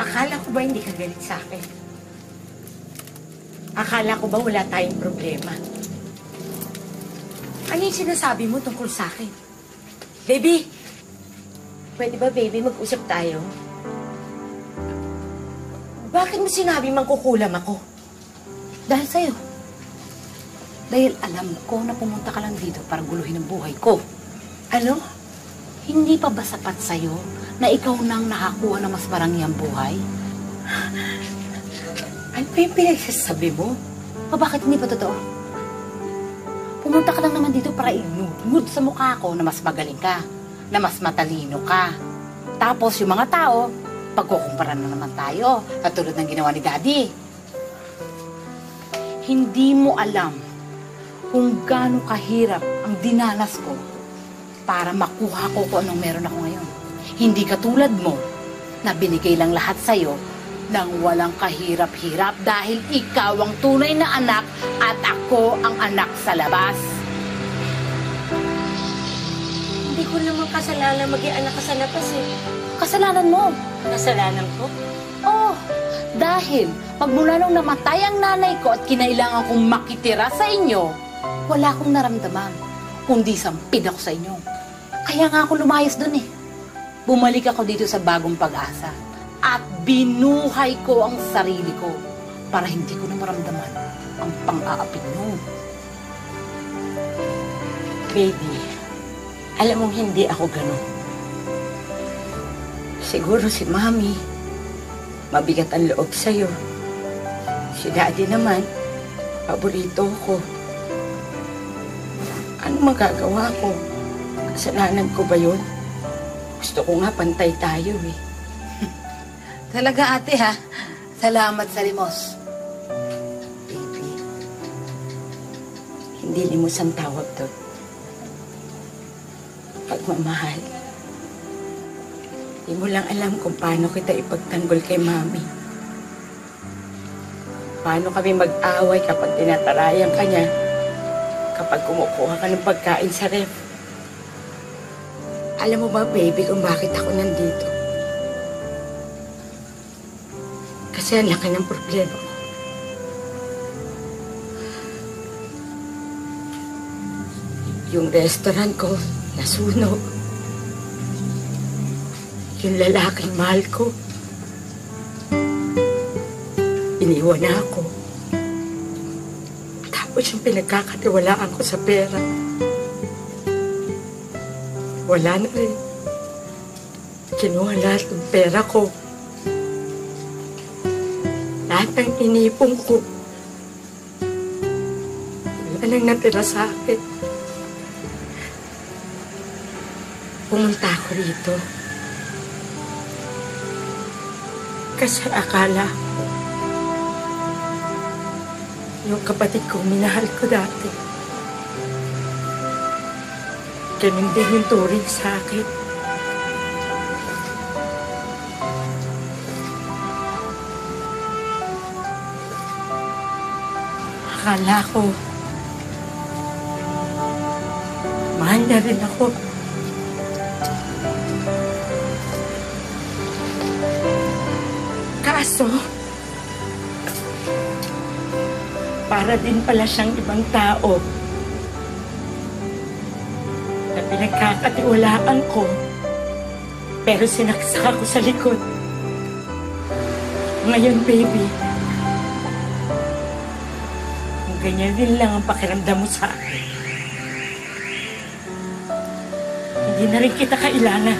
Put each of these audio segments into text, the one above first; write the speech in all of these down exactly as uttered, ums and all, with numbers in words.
Akala ko ba hindi ka galit sa akin? Akala ko ba wala tayong problema? Ano yung sinasabi mo tungkol sa akin? Baby! Pwede ba, baby, mag-usap tayo? Bakit mo sinabi mangkukulam ako? Dahil sa'yo. Dahil alam ko na pumunta ka lang dito para guluhin ang buhay ko. Ano? Hindi pa ba sapat sa'yo na ikaw nang nakakuha ng mas marangyang buhay? Ano ba yung pinagsasabi mo? O bakit hindi pa totoo? Pumunta ka lang naman dito para inugod sa mukha ko na mas magaling ka, na mas matalino ka. Tapos yung mga tao, pagkukumpara na naman tayo, katulad ng ginawa ni Daddy. Hindi mo alam kung gaano kahirap ang dinanas ko para makuha ko kung anong meron ako ngayon. Hindi katulad mo na binigay lang lahat sa'yo nang walang kahirap-hirap dahil ikaw ang tunay na anak at ako ang anak sa labas. Hindi ko naman kasalanan maging anak ka sa labas eh. Kasalanan mo. Kasalanan ko? Oo. Oh, dahil pagmula nung namatay ang nanay ko at kinailangan kong makitira sa inyo, wala akong naramdaman kundi sampid ako sa inyo. Kaya nga ako lumayas dun eh. Bumalik ako dito sa bagong pag-asa at binuhay ko ang sarili ko para hindi ko na maramdaman ang pang-aapin mo. Baby, alam mong hindi ako ganun. Siguro si Mami, mabigat ang loob sa'yo. Si Daddy naman, paborito ko. Ano magagawa ko? Kasalanan ko ba yun? Gusto ko nga pantay tayo eh. Talaga ate ha, salamat sa limos. Baby, hindi limos ang tawag doon. Pagmamahal. Hindi mo lang alam kung paano kita ipagtanggol kay Mami. Paano kami mag-away kapag tinatarayan ka niya, kapag kumukuha ka ng pagkain sa ref. Alam mo ba, baby, kung bakit ako nandito? Kasi ang laki ng problema ko. Yung restaurant ko, nasunog. Yung lalaking mahal ko, iniwan na ako. Tapos yung pinagkakatiwalaan ko sa pera, wala na rin. Kinuha lahat ng pera ko. Lahat ng inipong ko. Wala nang natira sa akin. Pumunta ako rito. Kasi akala yung kapatid ko minahal ko dati. Ganun din yung turing sa akin. Akala ko, mahal na rin ako. Kaso, para din pala siyang ibang tao. Pinagkakatiwalaan ko, pero sinaksak ako sa likod. Ngayon, baby, kung ganyan din lang ang pakiramdam mo sa akin, hindi na rin kita kailangan.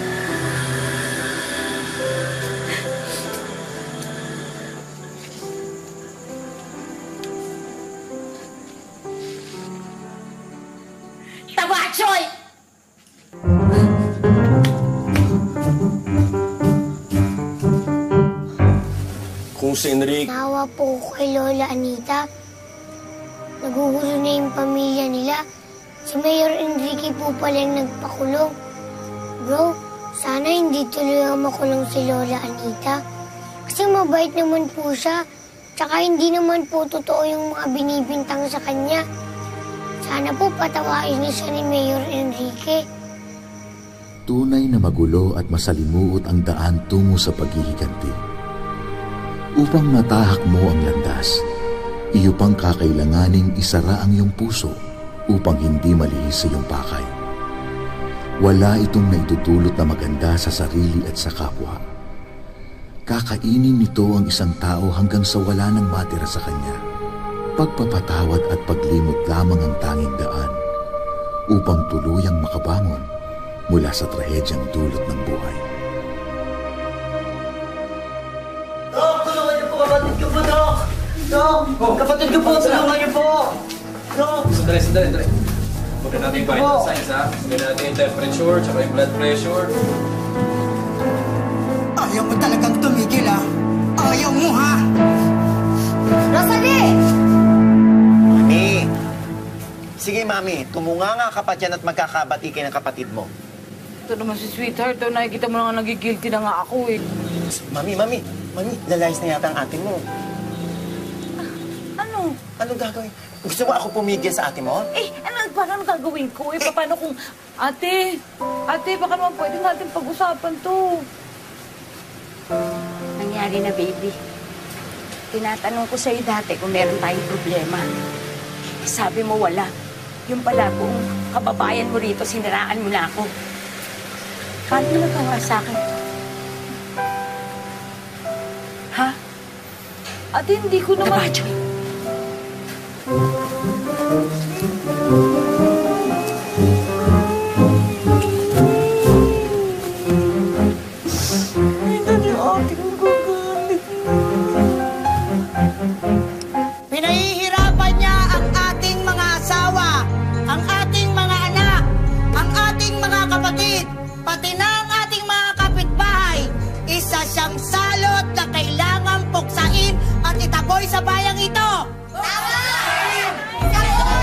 Tawa, Choy! Kung si Enrique... Nawa po ko kay Lola Anita. Nagugulo na yung pamilya nila. Si Mayor Enrique po pala yung nagpakulong. Bro, sana hindi tuloy ang makulong si Lola Anita. Kasi mabait naman po siya. Tsaka hindi naman po totoo yung mga binibintang sa kanya. Sana po patawain niya siya ni Mayor Enrique. Tunay na magulo at masalimuot ang daan tungo sa paghihiganti. upang matahak mo ang landas. Iyo pang kakailanganing isara ang iyong puso upang hindi malihis sa iyong pakay. Wala itong naitutulot na maganda sa sarili at sa kapwa. Kakainin nito ang isang tao hanggang sa wala nang matira sa kanya. Pagpapatawad at paglimot lamang ang tanging daan upang tuluyang makabangon mula sa trahedyang dulot ng buhay. Dok, tulungan niyo po kapatid ko po, Dok! Dok, oh, kapatid ko po, tulungan niyo po! Dok! Sandali, sandali, sandali. Huwag natin yung vital signs, ha? Huwag natin yung temperature, tsaka yung blood pressure. Ayaw mo talagang tumigil, ha? Ayaw mo, ha? Rosalie! Mami! Sige, Mami. Tumunga nga kapatid yan at magkakabati kayo ng kapatid mo. Ito naman si sweetheart. Ito, nakikita mo na nga nagigilty na nga ako eh. Mami, Mami, Mami, lalayas na yata ang ate mo. Ah, ano? Anong gagawin? Gusto mo ako pumigil sa ate mo? Eh, ano? Paano gagawin ko eh? Paano kung... Ate! Ate, baka naman pwede natin pag-usapan to. Nangyari na, baby. Tinatanong ko sa'yo dati kung meron tayong problema. Sabi mo wala. Yung pala, kung kababayan mo rito, siniraan mo na ako. Paano mo nagawa sa akin? Ha? At hindi ko naman... Nabacho! Hindi niyo ating gagalit na. Pinahihirapan niya ang ating mga asawa, ang ating mga anak, ang ating mga kapatid, pati na ang ating mga kapitbahay. Isa siyang salot na kailangan puksain at itaboy sa bayang ito. Tama!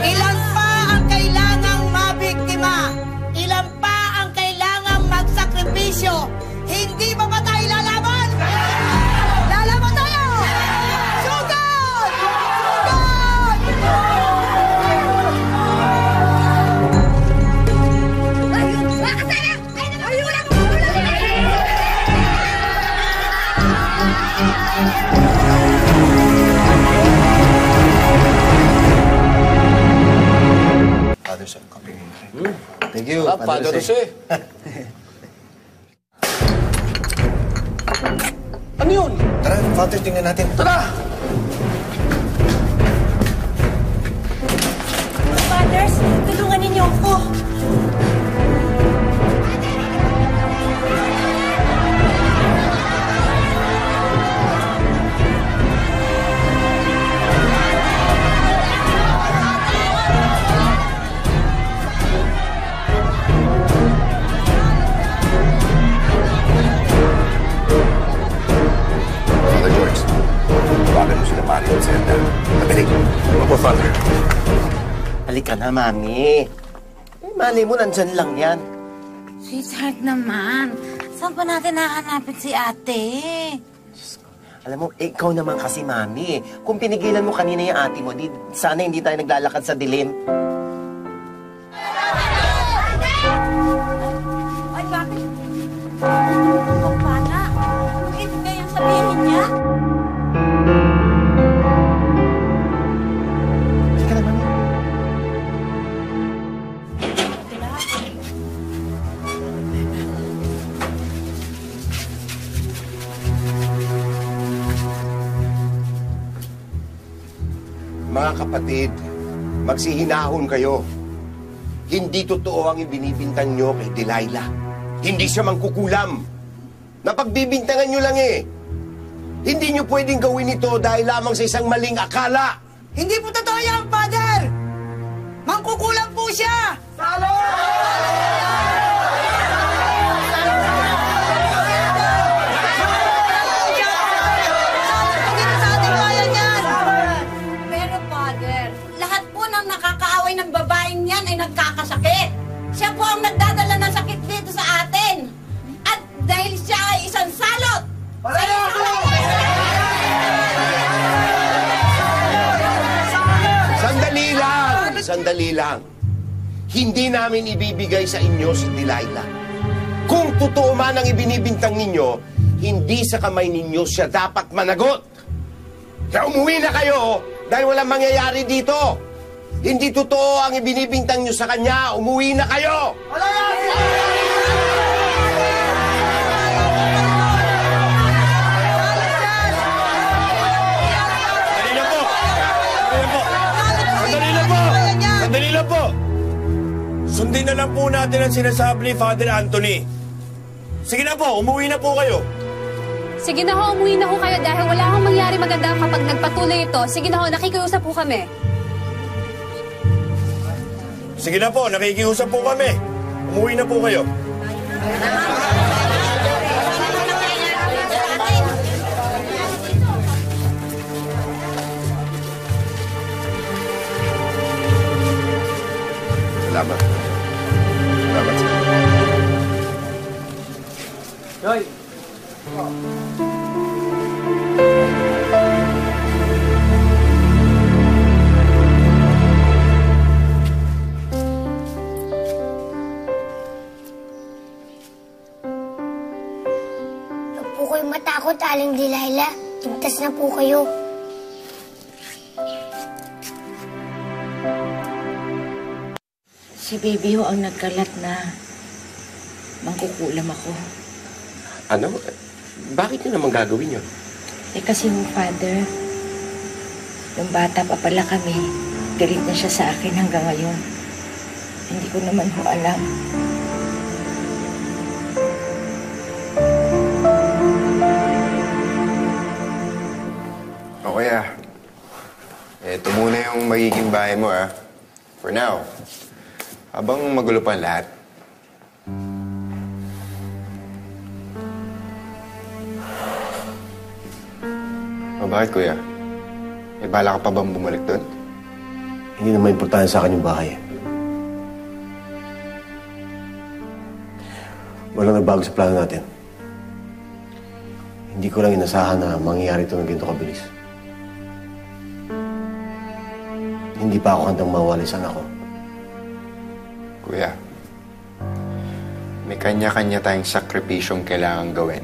Ilan pa ang kailangang mabiktima? Ilan pa ang kailangang magsakripisyo? Hindi ba ba tayo lalaban? Lalaban tayo! Sugod! Sugod! Ayun! Makasaya! Ayun! Ayun! Thank you. Ah, Padre Jose. Ano yun? Tara, Father, tingnan natin. Tara! Fathers, tulungan ninyo ako. Halika na, Mami. Eh, mali mo, nandyan lang yan. Sweetheart naman, saan pa natin nahanapin si ate? Alam mo, ikaw naman kasi, Mami. Kung pinigilan mo kanina yung ate mo, di, sana hindi tayo naglalakad sa dilim. Ay, bakit? Ang bata. Ang hindi kayang sabihin niya. Mga kapatid, magsihinahon kayo. Hindi totoo ang ibinibintan nyo kay Delilah. Hindi siya mangkukulam. Napagbibintangan nyo lang eh. Hindi nyo pwedeng gawin ito dahil lamang sa isang maling akala. Hindi po totoo yan, Father! Mangkukulam po siya! Salud! Ng babaeng yan ay nagkakasakit. Siya po ang nagdadala ng sakit dito sa atin. At dahil siya ay isang salot. Pareho ako! Sandali lang! Sandali lang. Hindi namin ibibigay sa inyo si Delilah. Kung totoo man ang ibinibintang ninyo, hindi sa kamay ninyo siya dapat managot. Kaya umuwi na kayo dahil walang mangyayari dito. Hindi totoo ang ibinibintang nyo sa kanya. Umuwi na kayo! Sandali na po! Sandali na po! Sandali na po! Sundin na lang po natin ang sinasabi ni Father Anthony. Sige na po, umuwi na po kayo. Sige na ho, umuwi na ho kayo dahil wala akong mangyari maganda kapag nagpatuloy ito. Sige na ho, nakikiusap po kami. Sige na po, nakikiusap po kami. Umuwi na po kayo. Salamat. Salamat sa'yo. Joy! Matakot, Aling Delilah. Ligtas na po kayo. Si Baby ho ang nagkalat na mangkukulam ako. Ano? Bakit yun naman gagawin yun? Eh kasi mo, Father, nung bata pa pala kami, galit na siya sa akin hanggang ngayon. Hindi ko naman ho alam. Ito muna yung magiging bahay mo, ah. For now. Habang magulo pa lahat. O, bakit, Kuya? May bala ka pa bang bumalik doon? Hindi naman importante sa akin yung bahay. Walang nagbago sa plano natin. Hindi ko lang inasahan na mangyayari ito ng ganito kabilis. Hindi pa ako handang mawala sa anak ko. Kuya, may kanya-kanya tayong sakripisyong kailangan gawin.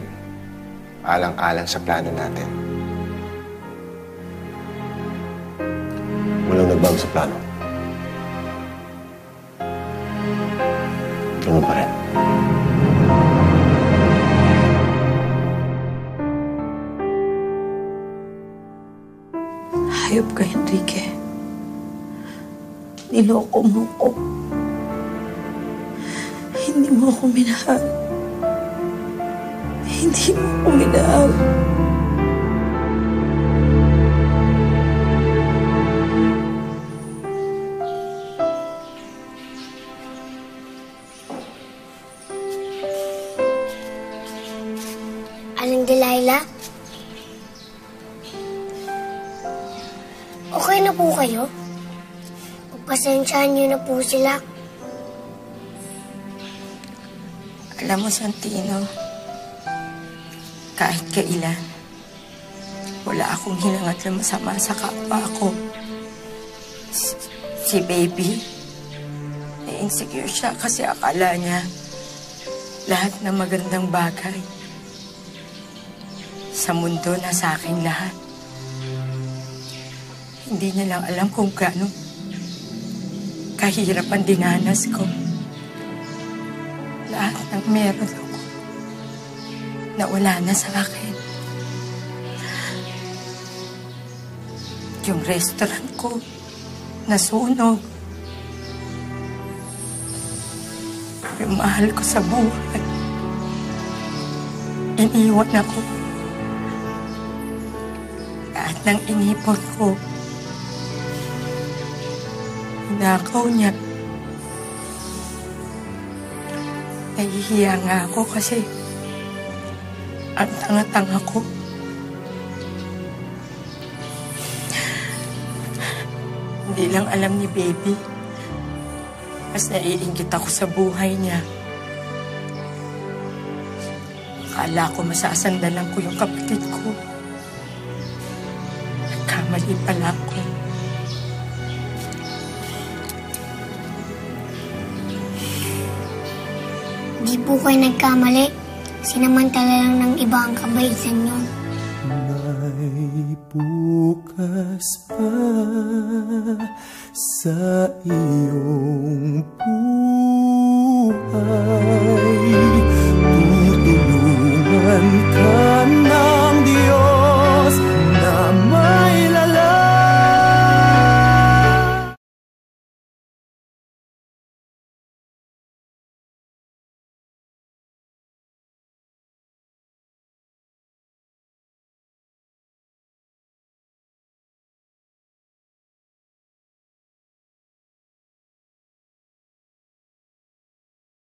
Alang-alang sa plano natin. Walang nagbago sa plano. Ganun pa rin. Hayop ka, Enrique. Niloko mo ko. Hindi mo ako minahal. Hindi mo ako minahal. Aling Delilah? Okay na po kayo? Pasensyahan niyo na po sila. Alam mo, Santino, kahit kailan, wala akong hinangat na masama sa kapwa ko. Si Baby, na-insecure siya kasi akala niya lahat ng magandang bagay sa mundo na sa akin lahat. Hindi niya lang alam kung gaano kahirap ang dinanas ko. Lahat ng meron ako nawala na sa akin. Yung restaurant ko nasunog. Yung mahal ko sa buhay iniwan ako. Lahat ng inipon ko nakaw niya. Nahihiya nga ako kasi ang tanga-tanga ko. Hindi lang alam ni Baby. Mas naiinggit ako sa buhay niya. Akala ko masasandalan ko yung kapatid ko. Nagkamali pala ako. Hindi po kayo nagkamali. Sinamantala lang ng iba ang kabaitan niyo. May bukas pa sa iyong